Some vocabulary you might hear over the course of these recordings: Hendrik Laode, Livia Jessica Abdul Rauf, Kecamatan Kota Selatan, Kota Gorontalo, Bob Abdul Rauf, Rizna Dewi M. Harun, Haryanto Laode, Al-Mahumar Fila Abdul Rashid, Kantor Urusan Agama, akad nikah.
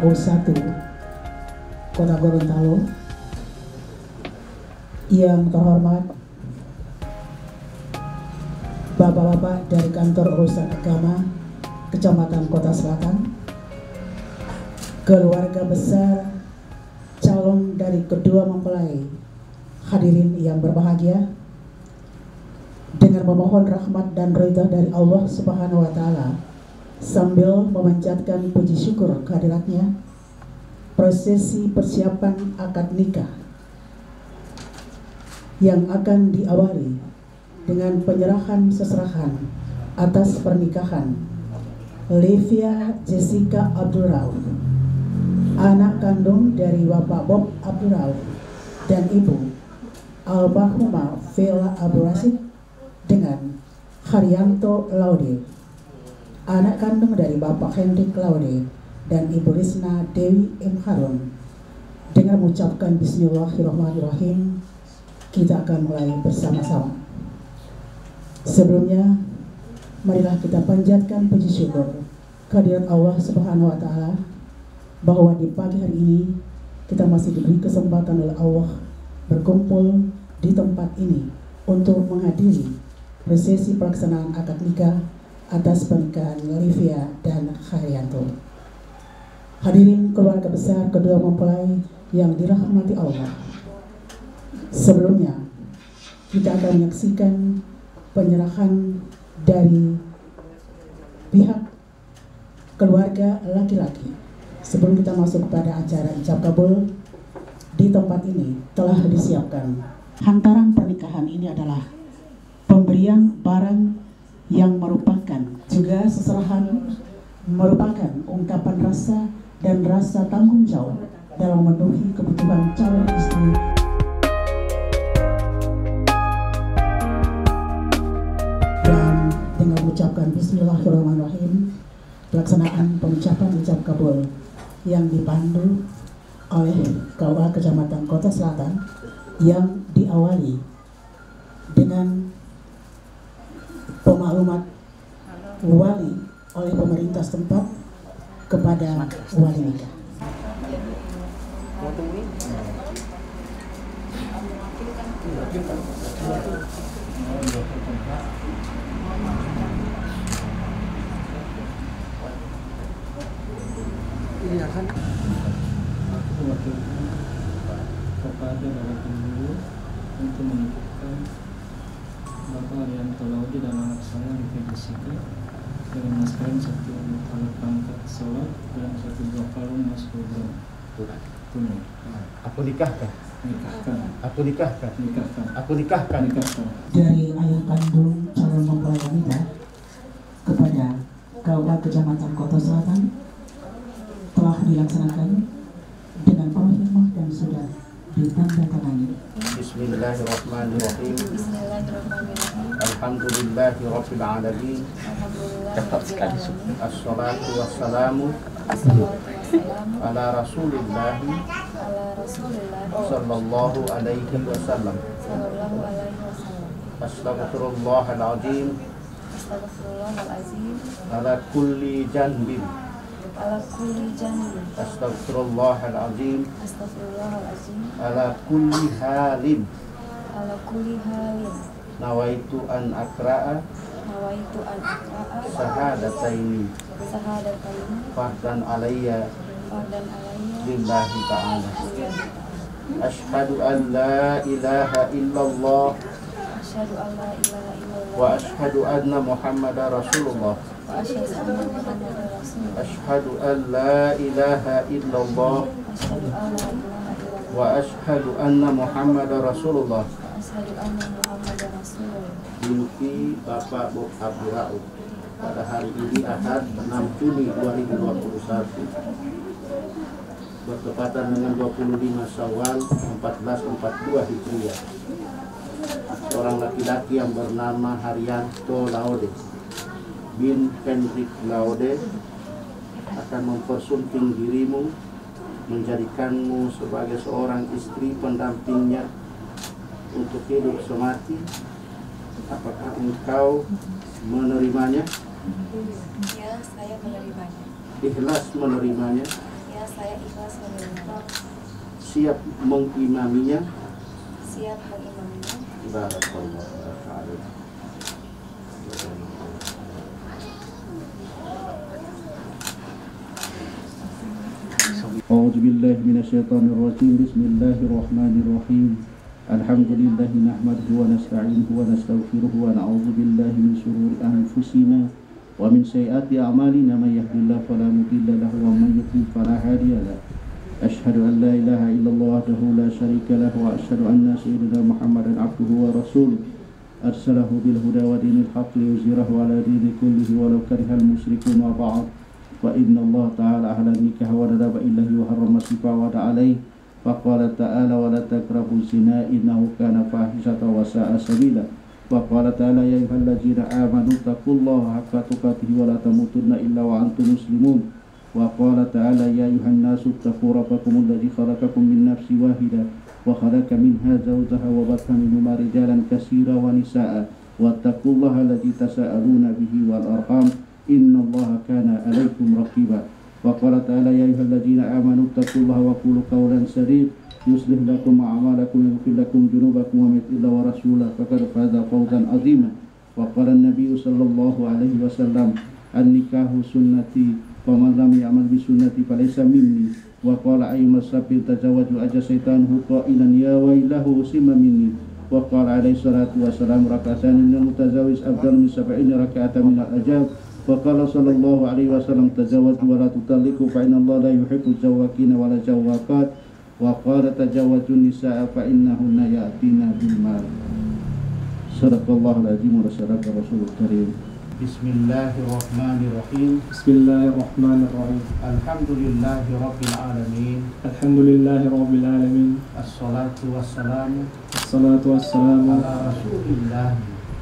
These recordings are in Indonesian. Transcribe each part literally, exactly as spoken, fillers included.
K O satu Kota Gorontalo, yang terhormat Bapak-bapak dari Kantor Urusan Agama Kecamatan Kota Selatan, keluarga besar calon dari kedua mempelai, hadirin yang berbahagia, dengan memohon rahmat dan ridha dari Allah Subhanahu wa Ta'ala, sambil memanjatkan puji syukur kehadiratnya, prosesi persiapan akad nikah yang akan diawali dengan penyerahan seserahan atas pernikahan Livia Jessica Abdul Rauf, anak kandung dari Bapak Bob Abdul Rauf dan Ibu Al-Mahumar Fila Abdul Rashid, dengan Haryanto Laode, anak kandung dari Bapak Hendrik Laode dan Ibu Rizna Dewi M. Harun. Dengan mengucapkan bismillahirrahmanirrahim, kita akan mulai bersama-sama. Sebelumnya, marilah kita panjatkan puji syukur kehadirat Allah Subhanahu wa Ta'ala, bahwa di pagi hari ini kita masih diberi kesempatan oleh Allah berkumpul di tempat ini untuk menghadiri prosesi pelaksanaan akad nikah atas pernikahan Livia dan Haryanto. Hadirin keluarga besar kedua mempelai yang dirahmati Allah, sebelumnya kita akan menyaksikan penyerahan dari pihak keluarga laki-laki. Sebelum kita masuk pada acara ijab kabul, di tempat ini telah disiapkan. Hantaran pernikahan ini adalah pemberian barang yang merupakan juga seserahan, merupakan ungkapan rasa dan rasa tanggung jawab dalam memenuhi kebutuhan calon istri. Ucapkan bismillahirrahmanirrahim, pelaksanaan pengucapan ijab kabul yang dipandu oleh K U A Kecamatan Kota Selatan yang diawali dengan pemaklumat wali oleh pemerintah setempat kepada wali nikah. Iya kan? Aku wakilkan kepada para penunggu untuk menentukan Bapak Haryanto Laode dan anak saya Livia Jessica dengan mas kawin satu alat pangkat sholat dan satu dua kalung mas program tunai. Aku nikahkan. Nikahkan. Aku nikahkan. Nikahkan. Aku nikahkan. Nikahkan. Dari ayah kandung calon mempelai wanita kepada K U A Kecamatan Kota Selatan telah dilaksanakan dengan penuh hikmah dan sudah ditandatangani. Bismillahirrahmanirrahim. Bismillahirrahmanirrahim. Alhamdulillahirabbil alamin. Assalatu wassalamu ala Rasulillah sallallahu alaihi wasallam. Astaghfirullahal azim. Astaghfirullahal azim. Ala kulli janbin. Ala kulli janbin. Astaghfirullahal azim. Astaghfirullahal azim. Ala kulli halin. Ala kulli halin. Nawaitu an akra'a. Nawaitu an akra'a. Syahadataini. Syahadataini. Fahdan alayya. Fahdan alayya. Lillahi ta'ala. Ashhadu an la ilaha illallah. Ashhadu an la ilaha illallah. Wa ashhadu anna Muhammadar Rasulullah. Ashhadu an la ilaha illallah wa ashhadu anna Muhammadar Rasulullah. Diluki Bapak Bob Abdul Rauf pada hari ini Ahad enam Juni dua ribu dua puluh satu bertepatan dengan dua puluh lima Syawal seribu empat ratus empat puluh dua Hijriah, seorang laki-laki yang bernama Haryanto Laode bin Hendrik Laode akan mempersunting dirimu, menjadikanmu sebagai seorang istri pendampingnya untuk hidup semati. Apakah engkau menerimanya? Ya, saya menerimanya. Ikhlas menerimanya? Ya, Selanjutnya saya ikhlas menerima. Siap mengimaminya. Siap mengimaminya. Barakallahu alaikum. A'udzubillahi minasyaitonirrajim. Bismillahirrahmanirrahim. Alhamdulillahi nahmaduhu wa nasta'inuhu wa nastaghfiruhu wa na'udzu billahi min syururi anfusina wa min sayyiati a'malina may yahdihillahu fala mudilla lahu wa may yudlil fala hadiya lahu. Asyhadu an la ilaha illallah wahdahu la syarika lahu wa asyhadu anna sayyidina Muhammadan 'abduhu wa rasuluh. Arsalahu bil huda wa dinil haqqi yuzhirahu 'ala dini kullihi wa law karihal musyrikun wa ba'd. Wa inna Allah ta'ala ahla nikah wa nadaba illahi wa harrama sifa wa da'alaih. Wa qala ta'ala wa la takrabu zina innahu kana fahishata wa sa'a sabila. Wa qala ta'ala ya ayyuhallazina amanu taqullaha haqqa tuqatih wa la tamutunna illa wa antum muslimun. Wa qala ta'ala ya ayyuhannasu taqu rabbakum alladhi khalaqakum min nafsin wahidah wa khalaqa minha zawjaha wa batha minhuma rijalan katsiran wa nisaa'a. Wattaqullaha alladhi tasa'aluna bihi wal arham. Innallaha kana alaikum raqiba. Wa qala ta'ala ya ayyuhallazina amanu taqullaha wa qulu qawlan sadid yuslih lakum a'malakum wa yaghfir lakum dhunubakum wa may yuti llaha rasulahu faqad faza fawzan 'azima. Wa qala an-nabiyyu sallallahu alaihi wasallam an-nikahu sunnati wa man lam ya'mal bi sunnati falaysa minni. Wa qala ayyuma sabil tajawwaju ajja syaitanuhu qailan ya wailahu usima minni. Wa qala alaihi salatu wasalam rak'atan lil mutazawwij afdalu min sab'ina rak'atan min al-ajab. Wa qala sallallahu alaihi wasallam tazawwaju wa la tutalliqu fa inna Allah la yuhibbu zawwakin wa la zawwaqat. Wa qala tazawwaju nisaa fa innahunna ya'tina bil mal. Shadaqallahu alazim wa shadaqa rasulul karim. Bismillahirrahmanirrahim. Bismillahirrahmanirrahim. Alhamdulillahirabbil alamin. Alhamdulillahirabbil alamin. Assalatu wassalamu. Assalatu wassalamu ala rasulillah.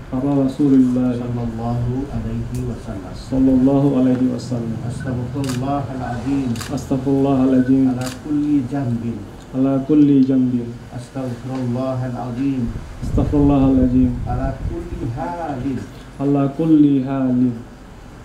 Para Rasulullah sallallahu alaihi wasallam. Sallallahu alaihi wasallam. Astaghfirullahal azim. Astaghfirullahal azim. Ala kulli jambin. Ala kulli jambin. Astaghfirullahal azim. Astaghfirullahal azim. Ala kulli halin. Ala kulli halin.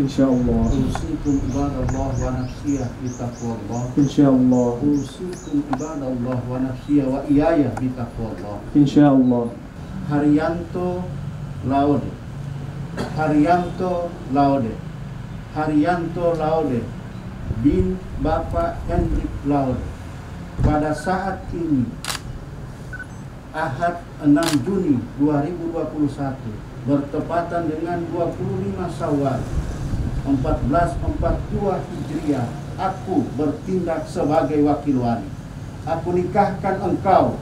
Insyaallah. Usikum ibadallah wa nafsiyah bitaqwallah. Insyaallah. Usikum ibadallah wa nafsiyah wa iyaya bitaqwallah. Insyaallah. Haryanto Laode. Haryanto Laode. Haryanto Laode bin Bapak Hendrik Laode. Pada saat ini Ahad enam Juni dua ribu dua puluh satu bertepatan dengan dua puluh lima Syawal seribu empat ratus empat puluh dua Hijriah, aku bertindak sebagai wakil wali. Aku nikahkan engkau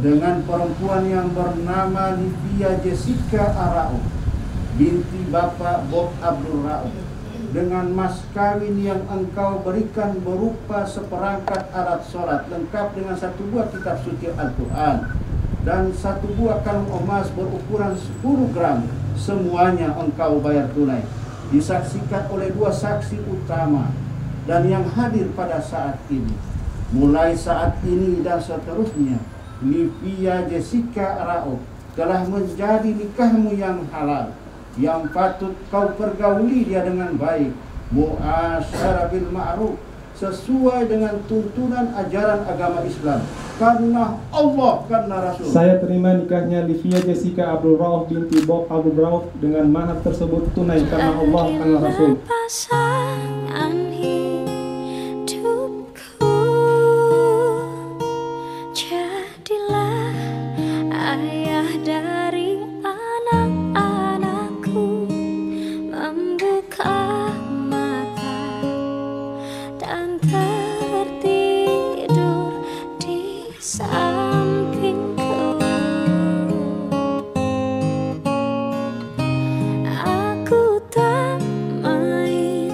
dengan perempuan yang bernama Livia Jessica Abdul Rauf, binti Bapak Bob Abdul Rauf, dengan mas kawin yang engkau berikan berupa seperangkat alat sholat lengkap dengan satu buah kitab suci Al-Quran dan satu buah kalung emas berukuran sepuluh gram. Semuanya engkau bayar tunai. Disaksikan oleh dua saksi utama dan yang hadir pada saat ini. Mulai saat ini dan seterusnya, Livia Jessica Rauf telah menjadi nikahmu yang halal, yang patut kau pergauli dia dengan baik, mu'asyarah bil ma'ruf, sesuai dengan tuntunan ajaran agama Islam, karena Allah, karena Rasul. Saya terima nikahnya Livia Jessica Abdul Rauf binti Bob Abdul Rauf dengan mahar tersebut tunai karena Allah, karena Rasul. Pasangan hidupku, jadilah ayah dari anak-anakku, membuka tertidur di sampingku. Aku tak main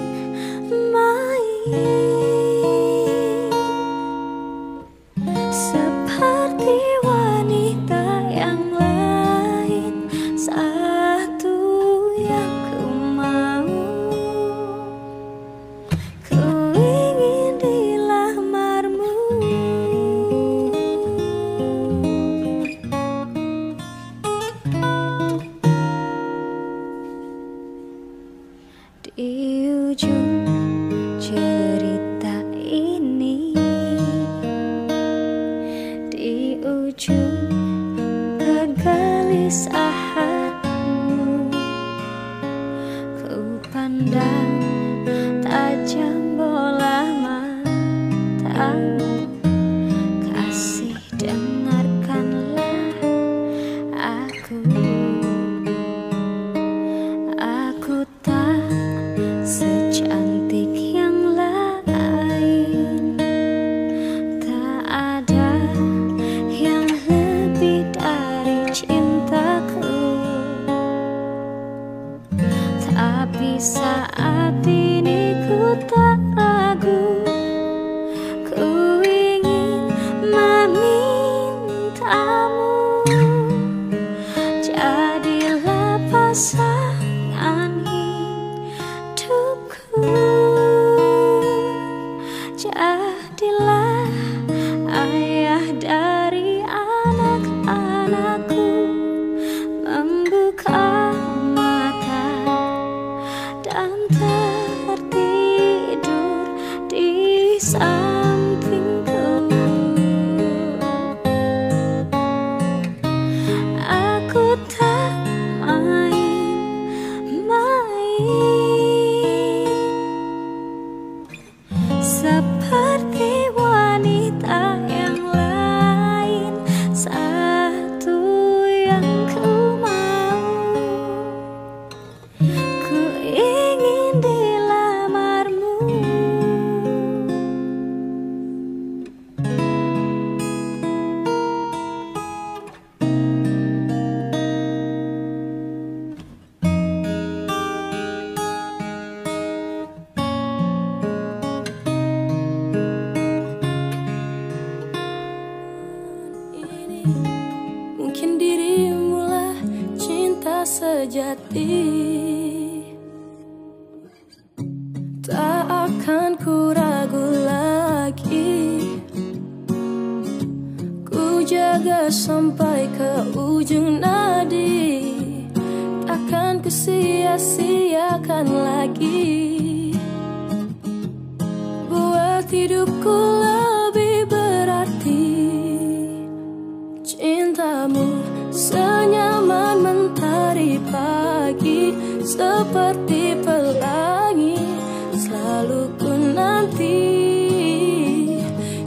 perpisahanmu, ku pandang tajam bola matamu. Kasih, dengarkanlah aku. Aku tak secantik yang lain, tak ada yang lebih dari cintaku. Tapi saat ini ku tak ragu, ku ingin memintamu. Jadilah pasangan hidupku, jadilah ayah dari anak-anakku. Membuka mata dan tertidur di sampingku. Aku tak main-main seperti wanita yang lain. Satu yang ku mau, ku ingin dilamarmu. Mungkin dirimulah cinta sejati, tak akan ku ragu lagi. Ku jaga sampai ke ujung nadi, takkan ku sia-siakan lagi. Buat hidupku lebih berarti cintamu, senyaman mentari pagi, seperti pelangi selalu ku nanti.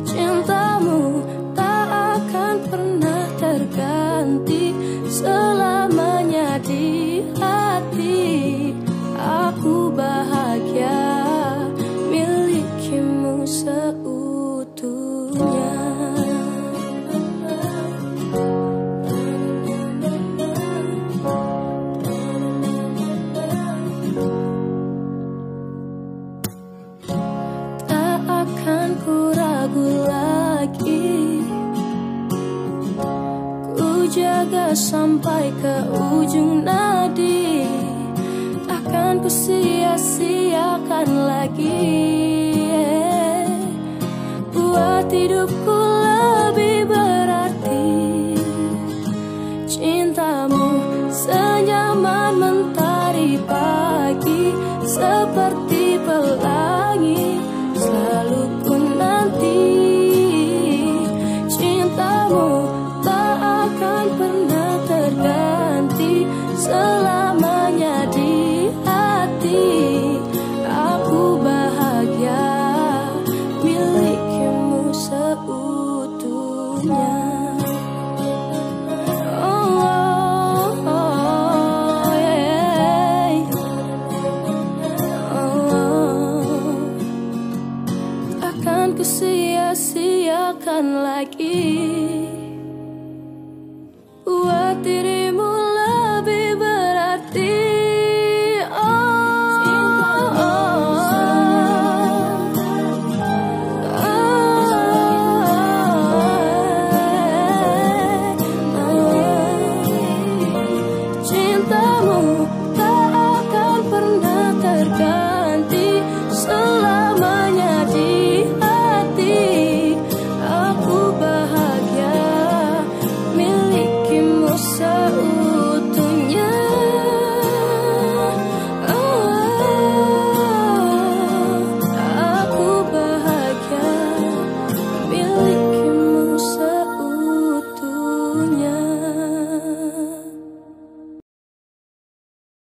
Cintamu tak akan pernah terganti, selamanya di hati aku bahagia milikimu seutuhnya. Tak akan ku ragu lagi, ku jaga sampai ke ujung nadi, takkan ku sia-siakan lagi. Buat hidupku lebih berarti cintamu, senyaman mentari pagi, seperti pelangi selalu ku nanti. Cintamu tak akan pernah terganti, selamanya di hati aku bahagia milikimu seutuhnya. Sia-siakan lagi, buat dirimu lebih berarti. Cintamu tak akan pernah terganti, selamanya di punya.